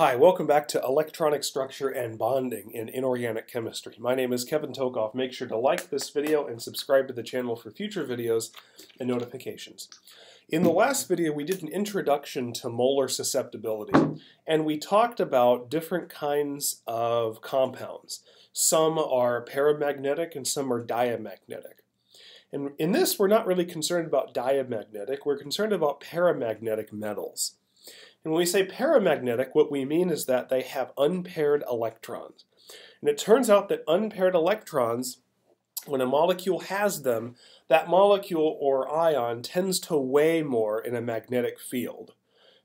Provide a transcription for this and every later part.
Hi, welcome back to Electronic Structure and Bonding in Inorganic Chemistry. My name is Kevin Tokoff. Make sure to like this video and subscribe to the channel for future videos and notifications. In the last video, we did an introduction to molar susceptibility, and we talked about different kinds of compounds. Some are paramagnetic and some are diamagnetic. And in this, we're not really concerned about diamagnetic. We're concerned about paramagnetic metals. And when we say paramagnetic, what we mean is that they have unpaired electrons. And it turns out that unpaired electrons, when a molecule has them, that molecule or ion tends to weigh more in a magnetic field.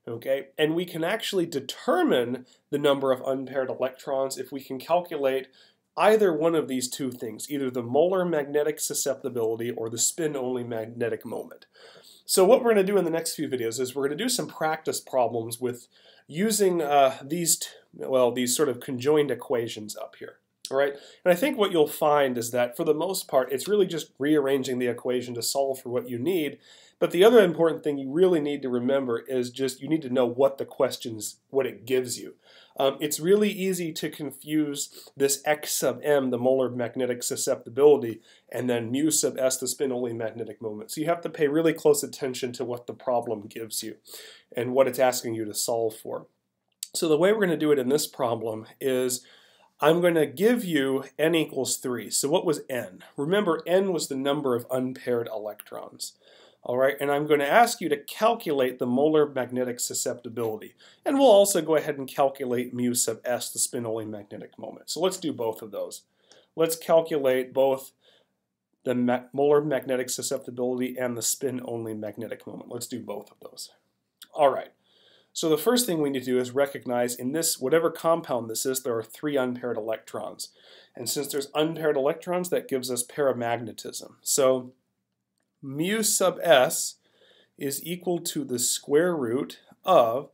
Okay? And we can actually determine the number of unpaired electrons if we can calculate either one of these two things, either the molar magnetic susceptibility or the spin-only magnetic moment. So what we're going to do in the next few videos is we're going to do some practice problems with using these sort of conjoined equations up here. All right? And I think what you'll find is that for the most part, it's really just rearranging the equation to solve for what you need. But the other important thing you really need to remember is just you need to know what the question's, what it gives you. It's really easy to confuse this X sub M, the molar magnetic susceptibility, and then mu sub S, the spin-only magnetic moment. So you have to pay really close attention to what the problem gives you and what it's asking you to solve for. So the way we're going to do it in this problem is I'm going to give you n equals 3. So what was n? Remember, n was the number of unpaired electrons. All right, and I'm going to ask you to calculate the molar magnetic susceptibility. And we'll also go ahead and calculate mu sub S, the spin-only magnetic moment. So let's do both of those. Let's calculate both the molar magnetic susceptibility and the spin-only magnetic moment. Let's do both of those. All right, so the first thing we need to do is recognize in this, whatever compound this is, there are 3 unpaired electrons. And since there's unpaired electrons, that gives us paramagnetism. So mu sub S is equal to the square root of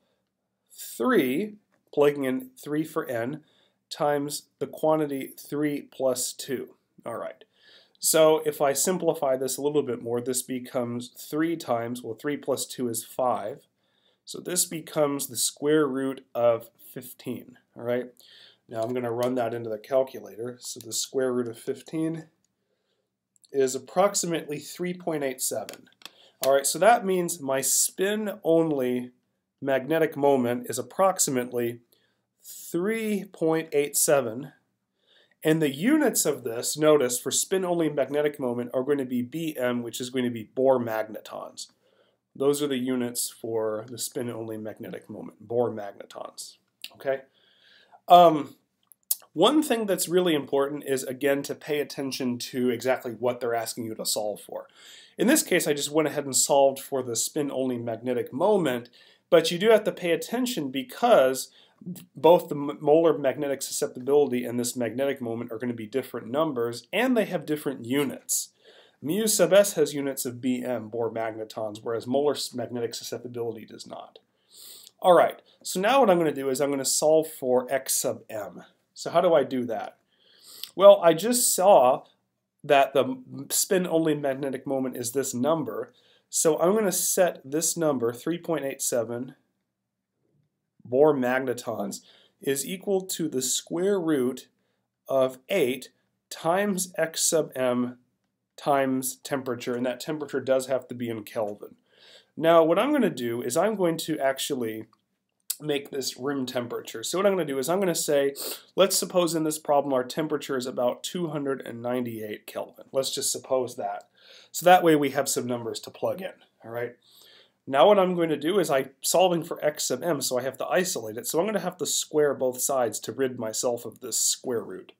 3, plugging in 3 for n, times the quantity 3 plus 2. All right. So if I simplify this a little bit more, this becomes 3 times, well, 3 plus 2 is 5. So this becomes the square root of 15. All right. Now I'm going to run that into the calculator. So the square root of 15 is approximately 3.87. All right, so that means my spin-only magnetic moment is approximately 3.87. And the units of this, notice, for spin-only magnetic moment are going to be BM, which is going to be Bohr magnetons. Those are the units for the spin-only magnetic moment, Bohr magnetons. Okay? One thing that's really important is, again, to pay attention to exactly what they're asking you to solve for. In this case, I just went ahead and solved for the spin-only magnetic moment, but you do have to pay attention because both the molar magnetic susceptibility and this magnetic moment are going to be different numbers, and they have different units. Mu sub S has units of BM, Bohr magnetons, whereas molar magnetic susceptibility does not. All right, so now what I'm going to do is I'm going to solve for X sub M. So how do I do that? Well, I just saw that the spin-only magnetic moment is this number. So I'm going to set this number, 3.87 Bohr magnetons, is equal to the square root of 8 times X sub M times temperature. And that temperature does have to be in Kelvin. Now, what I'm going to do is I'm going to actually make this room temperature. So what I'm going to do is I'm going to say, let's suppose in this problem our temperature is about 298 Kelvin. Let's just suppose that. So that way we have some numbers to plug in. All right. Now what I'm going to do is I'm solving for X sub M, so I have to isolate it. So I'm going to have to square both sides to rid myself of this square root.